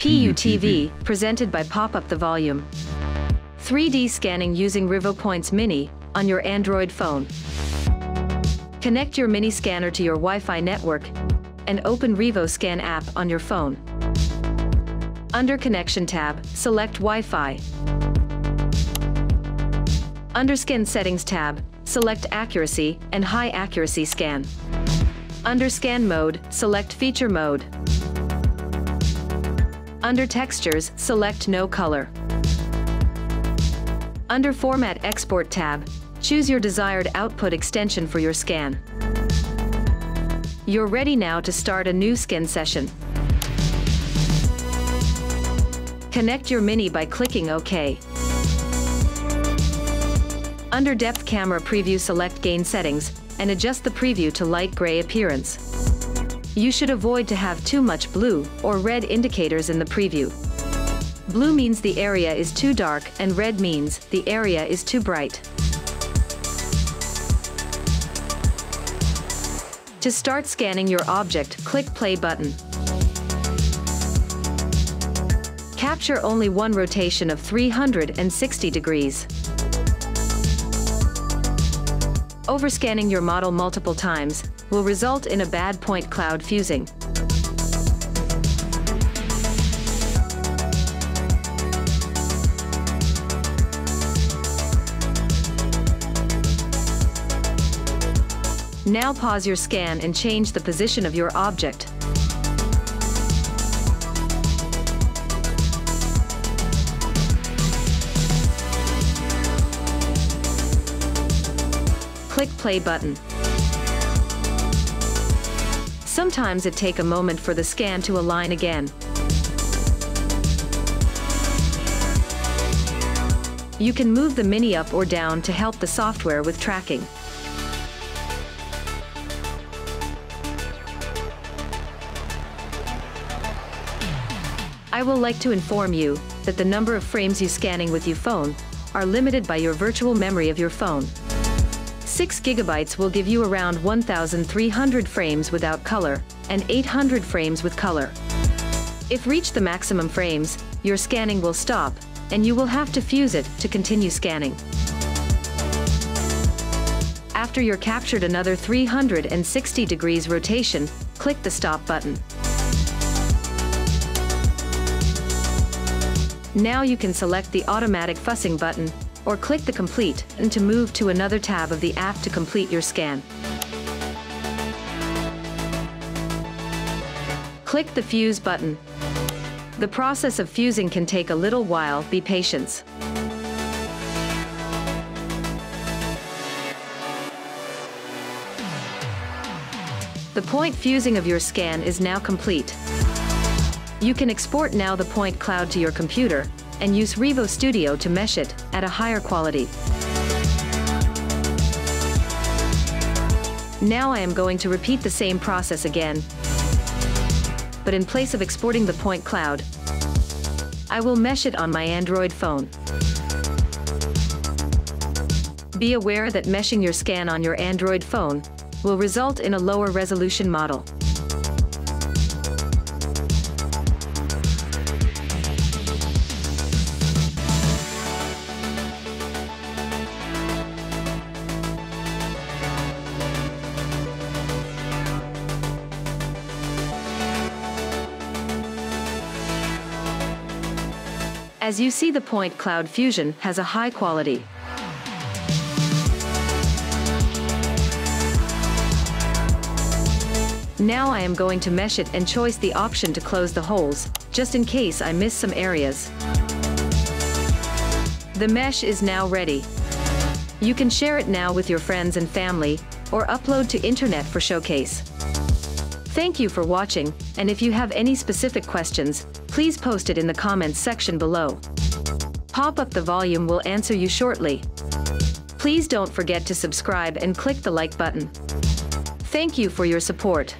PUTV, presented by Pop Up The Volume. 3D scanning using Revopoint Mini on your Android phone. Connect your mini scanner to your Wi-Fi network and open Revo Scan app on your phone. Under Connection tab, select Wi-Fi. Under Scan Settings tab, select Accuracy and High Accuracy Scan. Under Scan Mode, select Feature Mode. Under Textures, select No Color. Under Format Export tab, choose your desired output extension for your scan. You're ready now to start a new scan session. Connect your Mini by clicking OK. Under Depth Camera Preview, select Gain Settings and adjust the preview to light gray appearance. You should avoid to have too much blue or red indicators in the preview. Blue means the area is too dark and red means the area is too bright. To start scanning your object, click Play button. Capture only one rotation of 360 degrees. Overscanning your model multiple times will result in a bad point cloud fusing. Now pause your scan and change the position of your object. Click Play button. Sometimes it takes a moment for the scan to align again. You can move the Mini up or down to help the software with tracking. I will like to inform you that the number of frames you scanning with your phone are limited by your virtual memory of your phone. 6 GB will give you around 1,300 frames without color and 800 frames with color. If reach the maximum frames, your scanning will stop and you will have to fuse it to continue scanning. After you're captured another 360 degrees rotation, click the Stop button. Now you can select the automatic fuzzing button or click the Complete and to move to another tab of the app to complete your scan. Click the Fuse button. The process of fusing can take a little while, be patient. The point fusing of your scan is now complete. You can export now the point cloud to your computer and use Revo Studio to mesh it at a higher quality. Now I am going to repeat the same process again, but in place of exporting the point cloud, I will mesh it on my Android phone. Be aware that meshing your scan on your Android phone will result in a lower resolution model. As you see, the point cloud fusion has a high quality. Now I am going to mesh it and choose the option to close the holes, just in case I miss some areas. The mesh is now ready. You can share it now with your friends and family, or upload to internet for showcase. Thank you for watching, and if you have any specific questions, please post it in the comments section below. Pop Up The Volume will answer you shortly. Please don't forget to subscribe and click the like button. Thank you for your support.